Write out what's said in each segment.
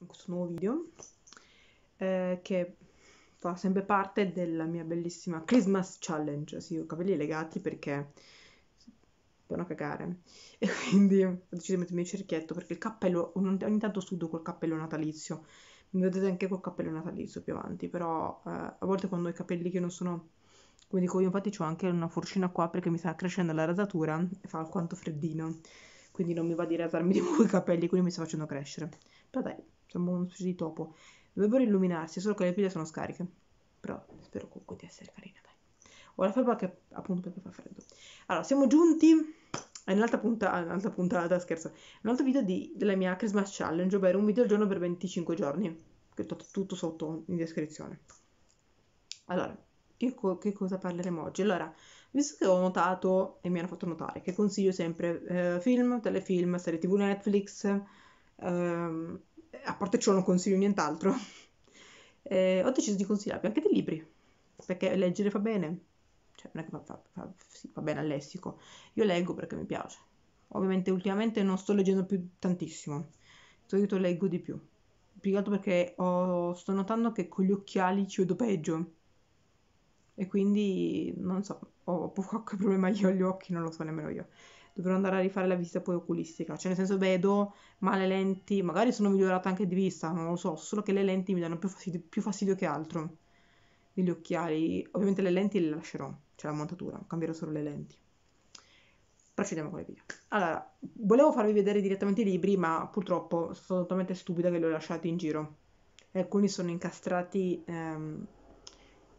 in questo nuovo video che fa sempre parte della mia bellissima Christmas Challenge. Sì, ho capelli legati perché vanno a cagare e quindi ho deciso di mettermi il cerchietto perché il cappello, ogni tanto sudo col cappello natalizio, mi vedete anche col cappello natalizio più avanti, però a volte quando ho i capelli che non sono, come dico io, infatti ho anche una forcina qua perché mi sta crescendo la rasatura e fa alquanto freddino, quindi non mi va di rasarmi di nuovo i capelli, quindi mi sta facendo crescere, però dai, siamo una specie di topo. Dovrebbero illuminarsi, solo che le pile sono scariche, però spero comunque di essere carina, dai. Ho la felpa che appunto perché fa freddo. Allora, siamo giunti in un altro video della mia Christmas Challenge, ovvero un video al giorno per 25 giorni, che ho tutto sotto in descrizione. Allora, che cosa parleremo oggi? Allora, visto che ho notato, e mi hanno fatto notare, che consiglio sempre film, telefilm, serie TV, Netflix, a parte ciò non consiglio nient'altro, ho deciso di consigliarvi anche dei libri, perché leggere fa bene. Cioè, non è che fa bene al lessico. Io leggo perché mi piace. Ovviamente ultimamente non sto leggendo più tantissimo. Di solito leggo di più. Più che altro perché sto notando che con gli occhiali ci vedo peggio. E quindi, non so, ho qualche problema io agli occhi, non lo so nemmeno io. Dovrò andare a rifare la visita poi oculistica. Cioè, nel senso, vedo, ma le lenti... Magari sono migliorata anche di vista, non lo so. Solo che le lenti mi danno più fastidio che altro. Gli occhiali, ovviamente le lenti le lascerò, c'è la montatura, cambierò solo le lenti. Procediamo con le video. Allora, volevo farvi vedere direttamente i libri, ma purtroppo sono totalmente stupida che li ho lasciati in giro. E alcuni sono incastrati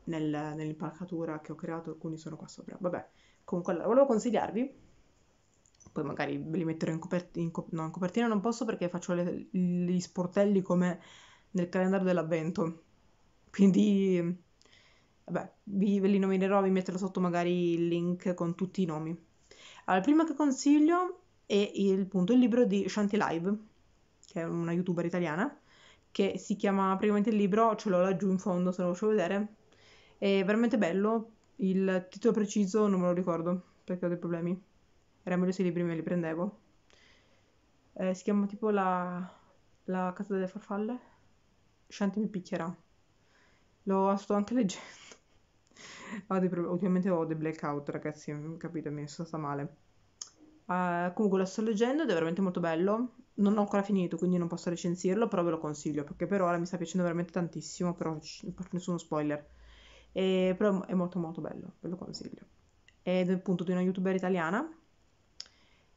nell'impalcatura che ho creato, alcuni sono qua sopra. Vabbè, comunque allora, volevo consigliarvi, poi magari ve li metterò in copertina non posso perché faccio gli sportelli come nel calendario dell'avvento. Quindi... Vabbè, ve li nominerò, vi metterò sotto magari il link con tutti i nomi. Allora, il primo che consiglio è il libro di Shanti Live, che è una youtuber italiana, che si chiama praticamente il libro, ce l'ho laggiù in fondo se lo faccio vedere, è veramente bello, il titolo preciso non me lo ricordo perché ho dei problemi, era meglio se i libri me li prendevo. Si chiama tipo la casa delle farfalle, Shanti mi picchierà, lo sto anche leggendo. Ultimamente ho dei blackout, ragazzi, capitemi, sta male. Comunque lo sto leggendo ed è veramente molto bello. Non l'ho ancora finito, quindi non posso recensirlo, però ve lo consiglio, perché per ora mi sta piacendo veramente tantissimo, però non faccio nessuno spoiler. Però è molto molto bello, ve lo consiglio. È appunto di una youtuber italiana.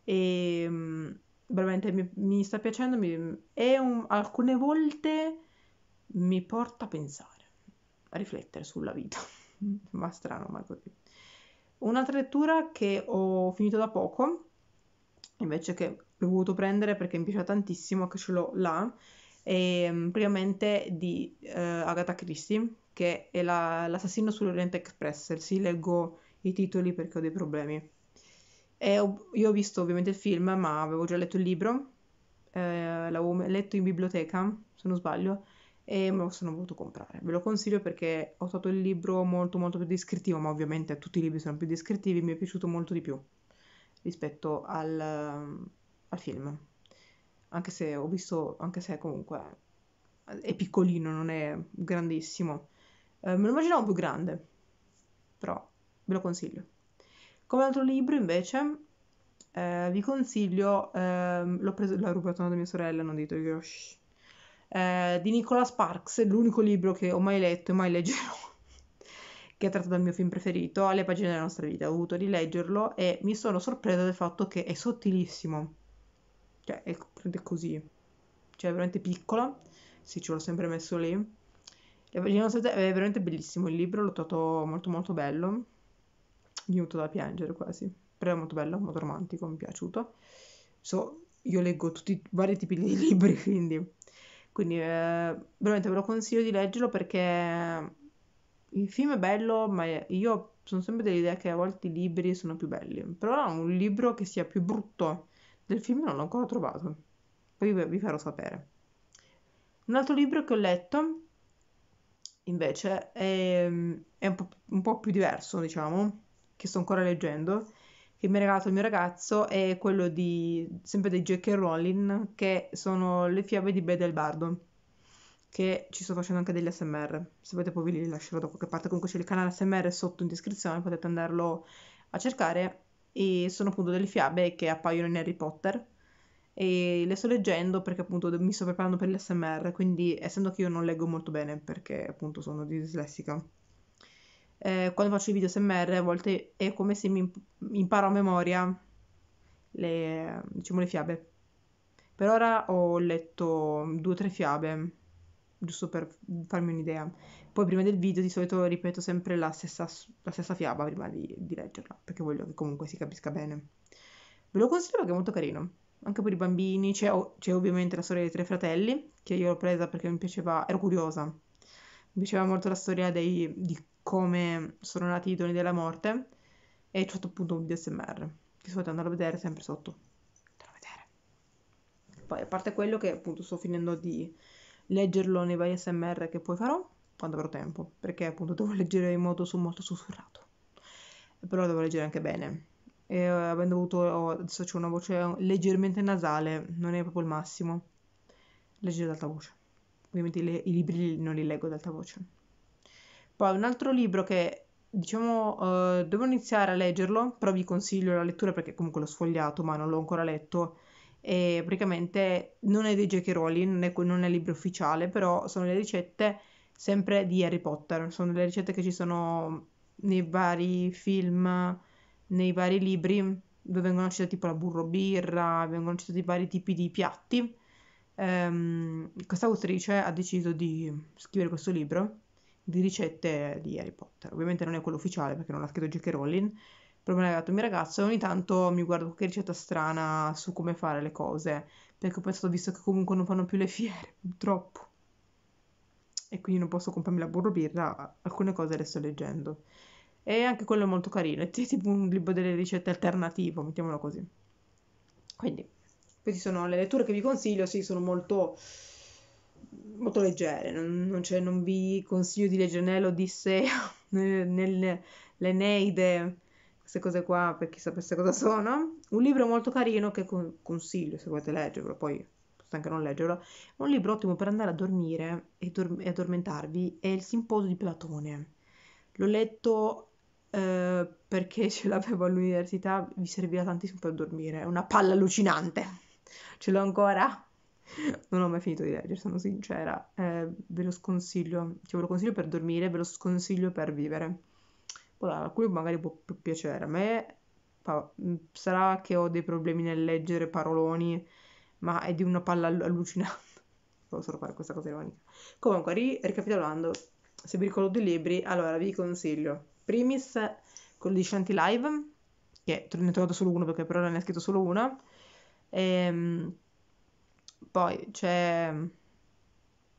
E veramente mi sta piacendo, alcune volte mi porta a pensare, a riflettere sulla vita. Ma strano, ma così. Un'altra lettura che ho finito da poco, invece che l'ho voluto prendere perché mi piaceva tantissimo, che ce l'ho là, è praticamente di Agatha Christie, che è l'assassino sull'Oriente Express. Sì, leggo i titoli perché ho dei problemi. Io ho visto ovviamente il film, ma avevo già letto il libro, l'avevo letto in biblioteca, se non sbaglio, e me lo sono voluto comprare. Ve lo consiglio perché ho trovato il libro molto molto più descrittivo, ma ovviamente tutti i libri sono più descrittivi, mi è piaciuto molto di più rispetto al film, anche se comunque è piccolino, non è grandissimo, me lo immaginavo più grande, però ve lo consiglio. Come altro libro invece vi consiglio, l'ho rubato da mia sorella, non dite io. Di Nicholas Sparks, l'unico libro che ho mai letto e mai leggerò, che è tratto dal mio film preferito, Alle pagine della nostra vita. Ho dovuto rileggerlo e mi sono sorpresa del fatto che è sottilissimo, cioè è così, cioè è veramente piccola, sì, ce l'ho sempre messo lì. È veramente bellissimo il libro, l'ho trovato molto molto bello, mi è venuto da piangere quasi, però è molto bello, molto romantico, mi è piaciuto. Io leggo tutti i vari tipi di libri, quindi veramente ve lo consiglio di leggerlo, perché il film è bello, ma io sono sempre dell'idea che a volte i libri sono più belli, però un libro che sia più brutto del film non l'ho ancora trovato, poi vi farò sapere. Un altro libro che ho letto invece è un po' più diverso, diciamo, che sto ancora leggendo, che mi ha regalato il mio ragazzo, è quello sempre di J.K. Rowling, che sono le fiabe di Beedle il Bardo. che ci sto facendo anche degli ASMR, se volete poi ve li lascerò da qualche parte, comunque c'è il canale ASMR sotto in descrizione, potete andarlo a cercare, e sono appunto delle fiabe che appaiono in Harry Potter e le sto leggendo perché appunto mi sto preparando per l'ASMR, quindi essendo che io non leggo molto bene perché appunto sono dislessica, quando faccio i video ASMR a volte è come se mi imparo a memoria le fiabe. Per ora ho letto 2 o 3 fiabe, giusto per farmi un'idea. Poi prima del video di solito ripeto sempre la stessa fiaba prima di leggerla, perché voglio che comunque si capisca bene. Ve lo consiglio perché è molto carino, anche per i bambini. C'è ovviamente la storia dei 3 fratelli, che io l'ho presa perché mi piaceva, ero curiosa. Mi piaceva molto la storia di come sono nati i doni della morte, e ho fatto appunto un DSMR, che solito andare a vedere sempre sotto. Poi a parte quello che appunto sto finendo di leggerlo nei vari ASMR che poi farò quando avrò tempo, perché appunto devo leggere in modo molto sussurrato, però devo leggere anche bene, e avendo avuto adesso c'è una voce leggermente nasale, non è proprio il massimo leggere ad alta voce, ovviamente i libri non li leggo ad alta voce. Poi un altro libro che diciamo devo iniziare a leggerlo, però vi consiglio la lettura perché comunque l'ho sfogliato ma non l'ho ancora letto, e praticamente non è di J.K. Rowling, non è libro ufficiale, però sono le ricette sempre di Harry Potter, sono le ricette che ci sono nei vari film, nei vari libri, dove vengono citati tipo la burro birra, vengono citati vari tipi di piatti. Questa autrice ha deciso di scrivere questo libro di ricette di Harry Potter, ovviamente non è quello ufficiale perché non l'ha scritto J.K. Rowling, proprio legato al mio ragazzo, ogni tanto mi guardo qualche ricetta strana su come fare le cose, perché ho pensato, visto che comunque non fanno più le fiere, purtroppo, e quindi non posso comprarmi la burro birra, alcune cose le sto leggendo. E anche quello è molto carino, è tipo un libro delle ricette alternativo, mettiamolo così. Quindi, queste sono le letture che vi consiglio, sì, sono molto leggere, non vi consiglio di leggere né l'Odissea, né l'Eneide, queste cose qua per chi sapesse cosa sono. Un libro molto carino che consiglio se volete leggerlo, poi potete anche non leggerlo, un libro ottimo per andare a dormire e addormentarvi è Il Simposio di Platone. L'ho letto perché ce l'avevo all'università, vi serviva tantissimo per dormire, è una palla allucinante, ce l'ho ancora, non ho mai finito di leggere, sono sincera. Ve lo sconsiglio, ve lo consiglio per dormire, ve lo sconsiglio per vivere. Ora, a cui magari può piacere, a me sarà che ho dei problemi nel leggere paroloni, ma è di una palla allucinante. Devo solo fare questa cosa ironica. Comunque, ricapitolando, se vi ricordo dei libri, allora vi consiglio primis quello di Shanti Live, che ne ho trovato solo uno perché per ora ne ho scritto solo uno, poi c'è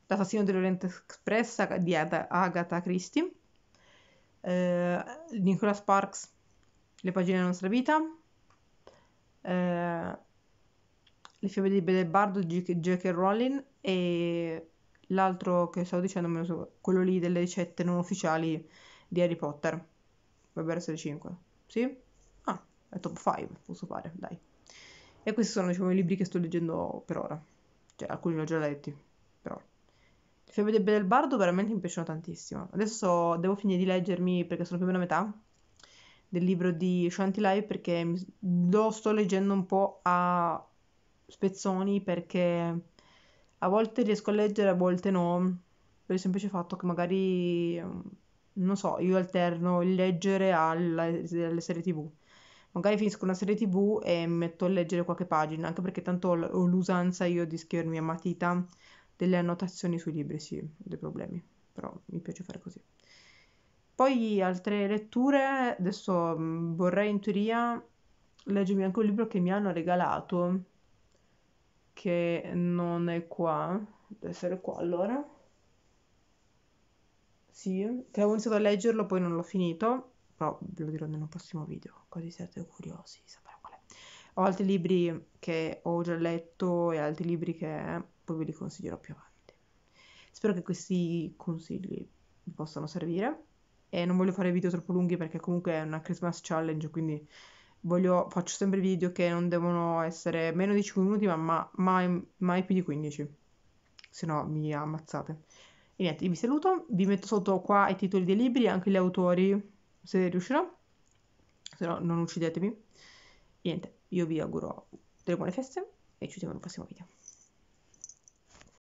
L'assassino dell'Oriente Express di Agatha Christie, Nicholas Sparks, Le pagine della nostra vita, Le fiabe di Beedle il Bardo di J.K. Rowling, e l'altro che stavo dicendo, quello lì delle ricette non ufficiali di Harry Potter, dovrebbero essere 5, sì? Ah, è top 5, posso fare, dai. E questi sono, diciamo, i libri che sto leggendo per ora, cioè alcuni li ho già letti, però Le fiabe di Beedle il Bardo veramente mi piacciono tantissimo. Adesso devo finire di leggermi, perché sono più o meno a metà del libro di Shanti Live, perché lo sto leggendo un po' a spezzoni, perché a volte riesco a leggere, a volte no, per il semplice fatto che magari, non so, io alterno il leggere alle serie TV. Magari finisco una serie TV e mi metto a leggere qualche pagina, anche perché tanto ho l'usanza io di scrivermi a matita delle annotazioni sui libri, sì, dei problemi, però mi piace fare così. Poi altre letture, adesso vorrei in teoria leggermi anche un libro che mi hanno regalato, che non è qua, deve essere qua allora, sì, che avevo iniziato a leggerlo, poi non l'ho finito, però ve lo dirò nel prossimo video, così siete curiosi di sapere qual è. Ho altri libri che ho già letto e altri libri che poi ve li consiglierò più avanti. Spero che questi consigli vi possano servire, e non voglio fare video troppo lunghi perché comunque è una Christmas challenge, quindi faccio sempre video che non devono essere meno di 5 minuti, ma mai più di 15. se no mi ammazzate. E niente, io vi saluto, vi metto sotto qua i titoli dei libri, anche gli autori, se riuscirò, se no non uccidetemi. E niente, io vi auguro delle buone feste e ci vediamo nel prossimo video.